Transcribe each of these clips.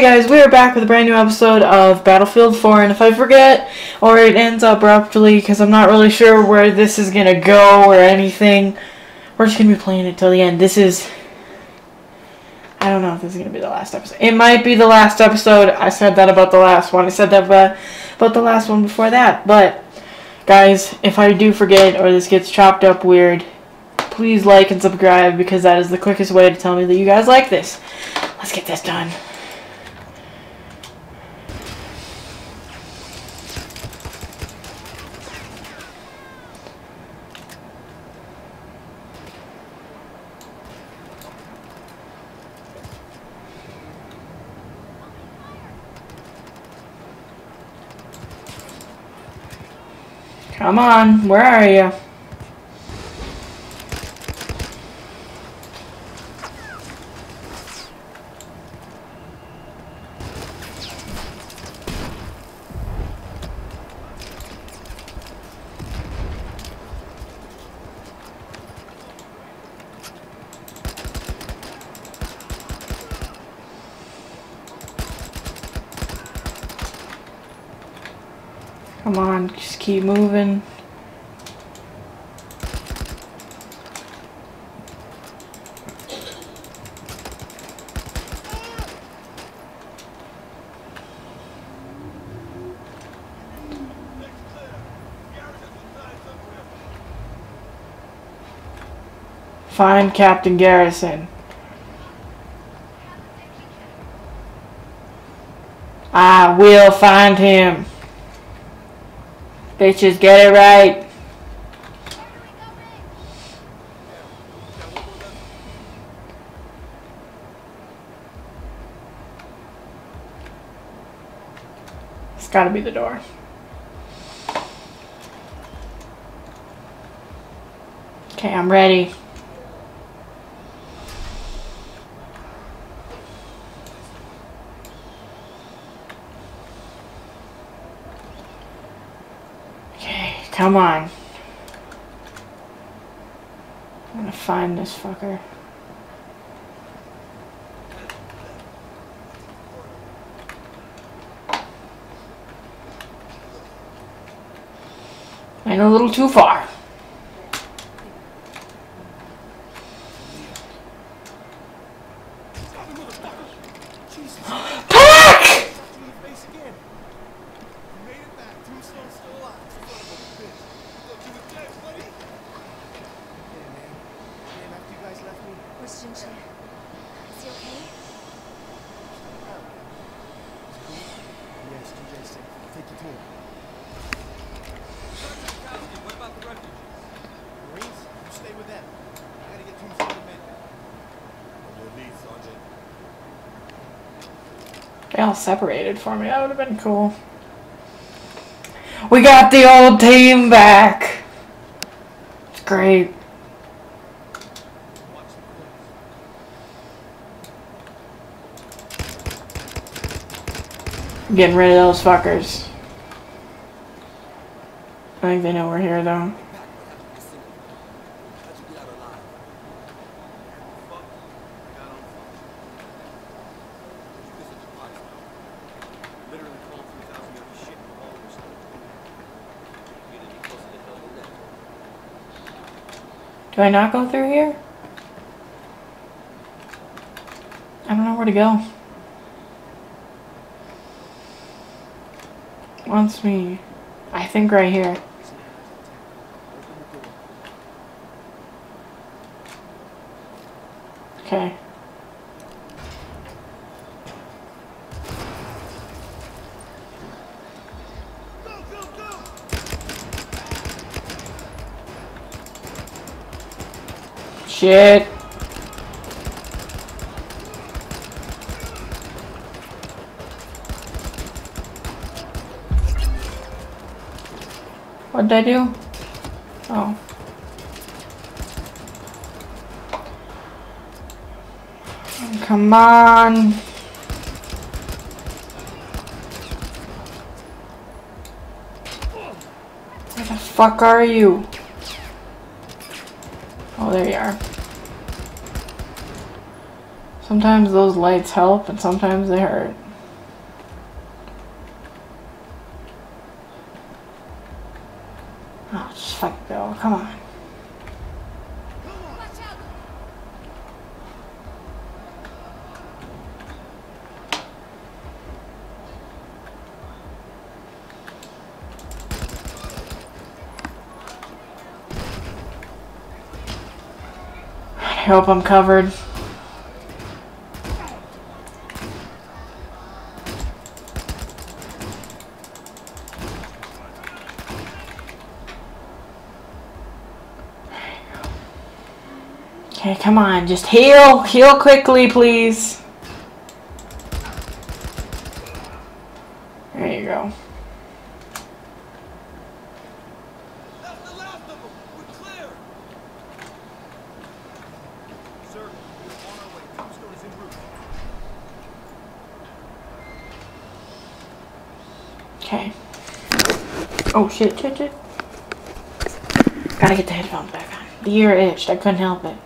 Hey guys, we are back with a brand new episode of Battlefield 4, and if I forget, or it ends abruptly, because I'm not really sure where this is gonna go or anything, we're just gonna be playing it till the end. This is... I don't know if this is gonna be the last episode. It might be the last episode. I said that about the last one. I said that about the last one before that, but... Guys, if I do forget, or this gets chopped up weird, please like and subscribe, because that is the quickest way to tell me that you guys like this. Let's get this done. Come on, where are you? Come on, just keep moving. Find Captain Garrison. I will find him. Bitches, get it right. It's gotta be the door. Okay, I'm ready. Come on. I'm gonna find this fucker. Went a little too far. They all separated for me. That would have been cool. We got the old team back. It's great. I'm getting rid of those fuckers. I think they know we're here though. Do I not go through here? I don't know where to go. Wants me, I think right here. Okay. Shit. What did I do? Oh. Oh, come on. Where the fuck are you? Oh, there you are. Sometimes those lights help and sometimes they hurt. Oh, just fuck, Bill. Come on. I hope I'm covered. Okay, come on, just heal! Heal quickly, please! There you go. That's the last of them! We're clear! Sir, we're on our way. Tombstone is en route. Okay. Oh, shit. Gotta get the headphones back on. The ear itched, I couldn't help it.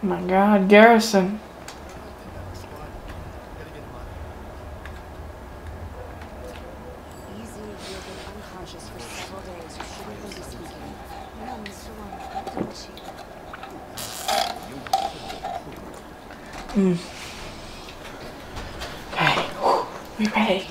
Oh my God, Garrison. Easy, you've been unconscious for several days. You shouldn't be speaking. No, Mr. Wong, okay, we're ready.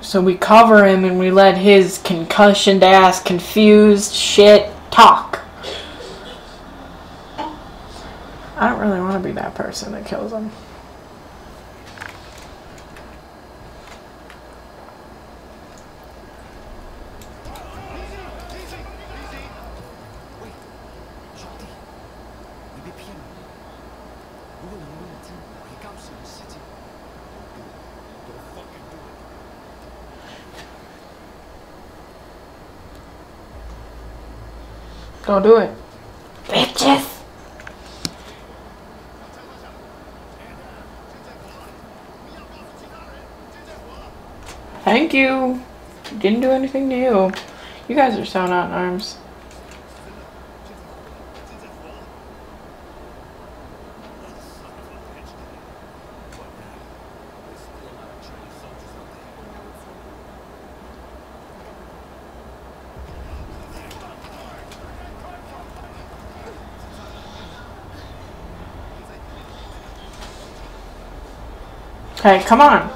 So we cover him and we let his concussioned ass, confused shit talk. I don't really want to be that person that kills him. Don't do it. Bitches! Thank you. Didn't do anything to you. You guys are so not in arms. Okay, come on.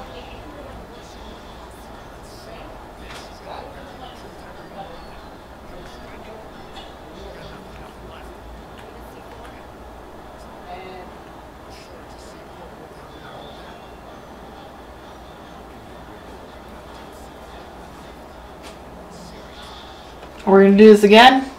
We're gonna do this again.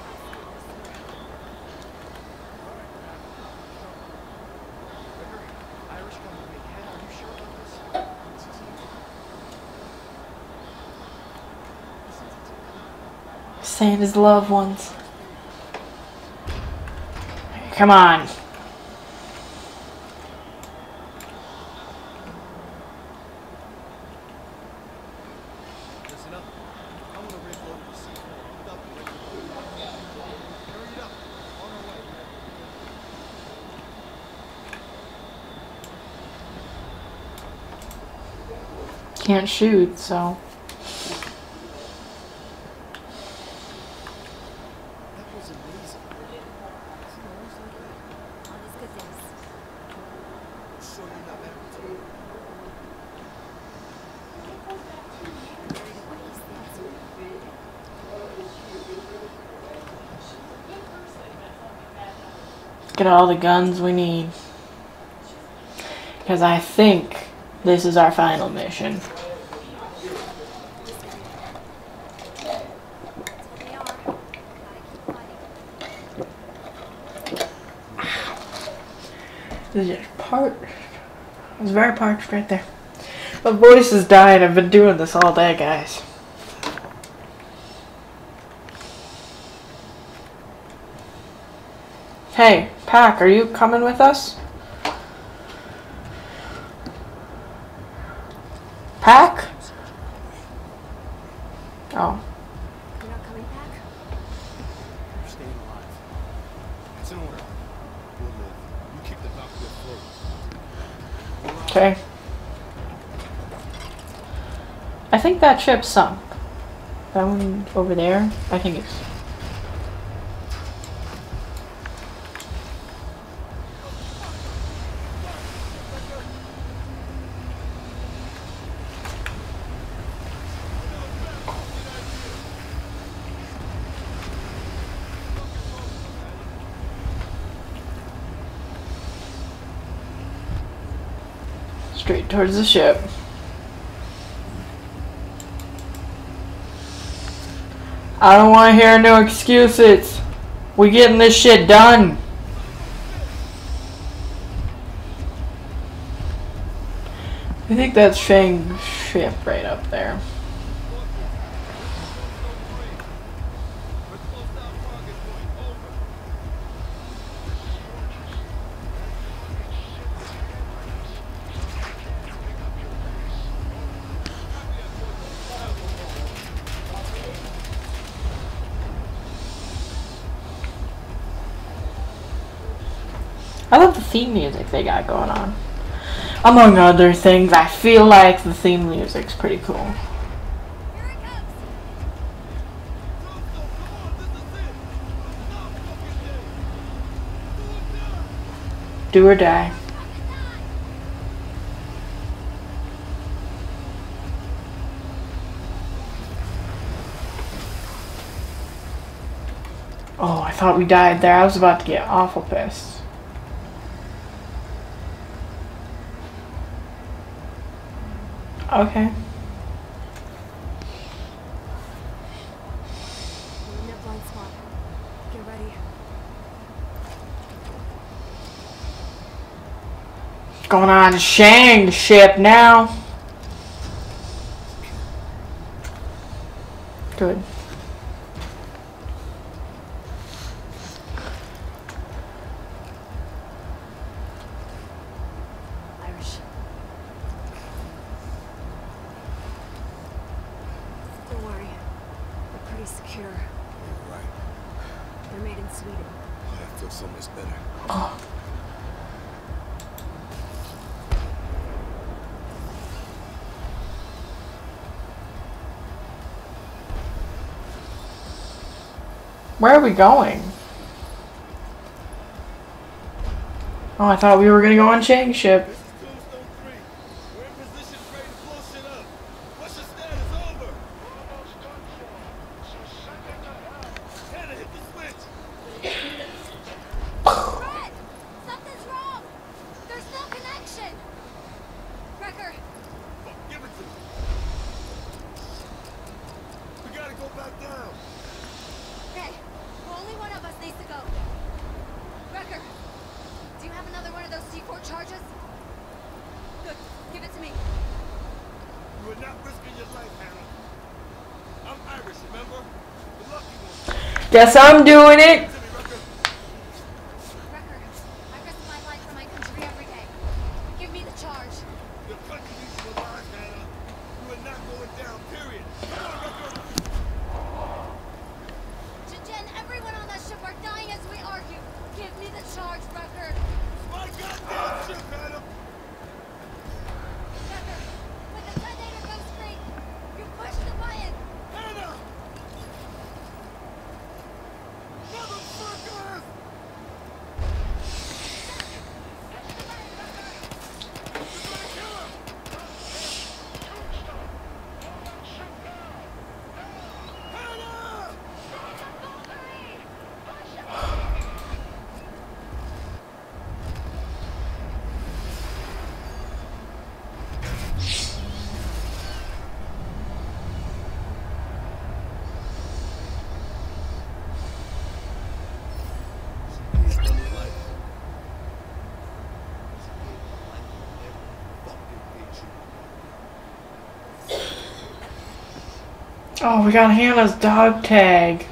Save his loved ones. Come on. Can't shoot, so. get all the guns we need, because I think this is our final mission. This is parched. It's very parched right there. My voice is dying. I've been doing this all day, guys. Hey, Pac, are you coming with us? Pac? Oh. You're not coming back? You're staying alive. It's an order. We'll live. You keep the doctor afloat. Okay. I think that ship sunk. That one over there, I think it's... straight towards the ship. I don't want to hear no excuses. We getting this shit done. I think that's Shang's ship right up there. I love the theme music they got going on. Among other things, I feel like the theme music's pretty cool. Do or die. Oh, I thought we died there. I was about to get awful pissed. Okay. Get ready. Going on Shang's ship now. Good. Where are we going? Oh, I thought we were gonna go on Shang's ship. Guess I'm doing it. Oh, we got Hannah's dog tag.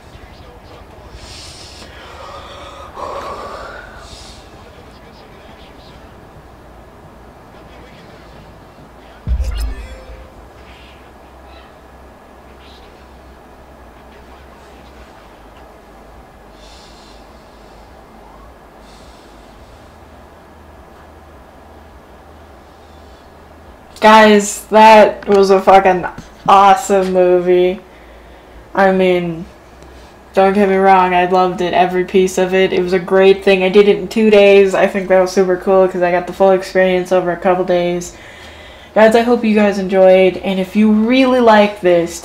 Guys, that was a fucking awesome movie. I mean, don't get me wrong, I loved it, every piece of it. It was a great thing. I did it in 2 days. I think that was super cool because I got the full experience over a couple days. Guys, I hope you guys enjoyed, and if you really like this,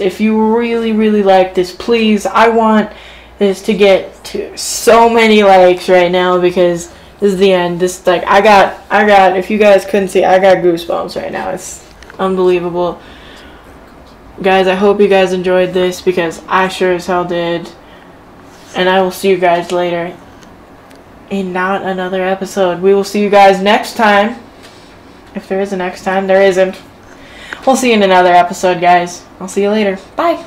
please, I want this to get to so many likes right now because this is the end. This, like, I got, if you guys couldn't see, I got goosebumps right now. It's unbelievable. Guys, I hope you guys enjoyed this because I sure as hell did. And I will see you guys later in not another episode. We will see you guys next time. If there is a next time, there isn't. We'll see you in another episode, guys. I'll see you later. Bye.